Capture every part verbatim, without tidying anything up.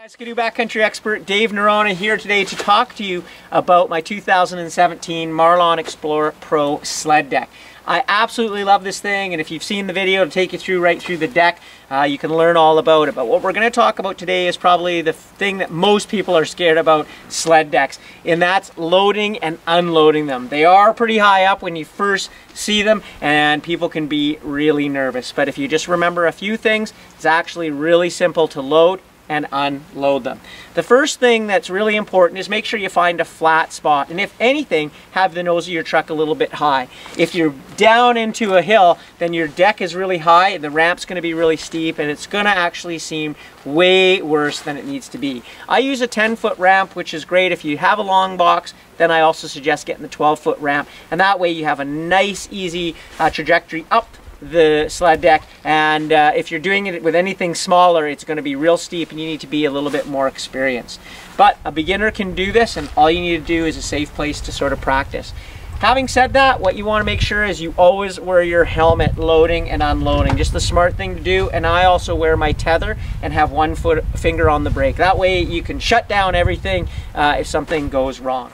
Guys, Ski-Doo backcountry expert Dave Norona here today to talk to you about my two thousand seventeen Marlon Xplore Pro Sled Deck. I absolutely love this thing, and if you've seen the video to take you through right through the deck, uh, you can learn all about it. But what we're going to talk about today is probably the thing that most people are scared about sled decks, and that's loading and unloading them. They are pretty high up when you first see them, and people can be really nervous. But if you just remember a few things, it's actually really simple to load and unload them. The first thing that's really important is make sure you find a flat spot, and if anything, have the nose of your truck a little bit high. If you're down into a hill, then your deck is really high, the ramp's going to be really steep, and it's going to actually seem way worse than it needs to be. I use a ten foot ramp, which is great. If you have a long box, then I also suggest getting the twelve foot ramp, and that way you have a nice, easy uh, trajectory up the sled deck. And uh, if you're doing it with anything smaller, it's going to be real steep and you need to be a little bit more experienced. But a beginner can do this, and all you need to do is a safe place to sort of practice. Having said that, what you want to make sure is you always wear your helmet loading and unloading. Just the smart thing to do. And I also wear my tether and have one foot finger on the brake. That way you can shut down everything uh, if something goes wrong.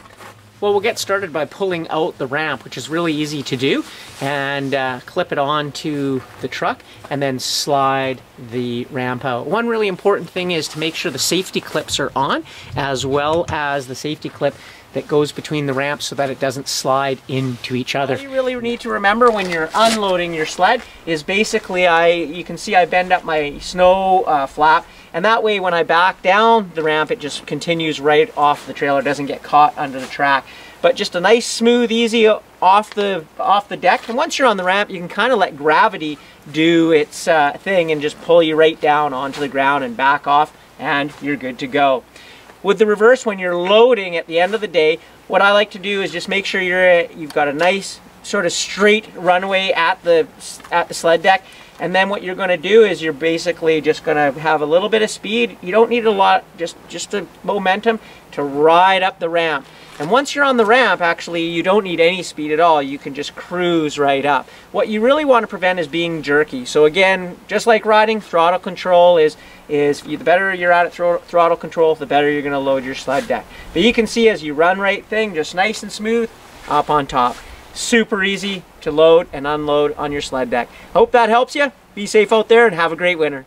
Well, we'll get started by pulling out the ramp, which is really easy to do, and uh, clip it onto the truck and then slide the ramp out. One really important thing is to make sure the safety clips are on, as well as the safety clip that goes between the ramps so that it doesn't slide into each other. What you really need to remember when you're unloading your sled is basically, I, you can see I bend up my snow uh, flap, and that way when I back down the ramp, it just continues right off the trailer, doesn't get caught under the track. But just a nice, smooth, easy off the off the deck. And once you're on the ramp, you can kind of let gravity do its uh, thing and just pull you right down onto the ground and back off, and you're good to go. With the reverse, when you're loading at the end of the day, what I like to do is just make sure you're you've got a nice sort of straight runway at the at the sled deck, and then what you're going to do is you're basically just going to have a little bit of speed. You don't need a lot, just just the momentum to ride up the ramp. And once you're on the ramp, actually, you don't need any speed at all. You can just cruise right up. What you really want to prevent is being jerky. So again, just like riding, throttle control is, is the better you're at thr throttle control, the better you're going to load your sled deck. But you can see as you run right thing, just nice and smooth, up on top. Super easy to load and unload on your sled deck. Hope that helps you. Be safe out there and have a great winter.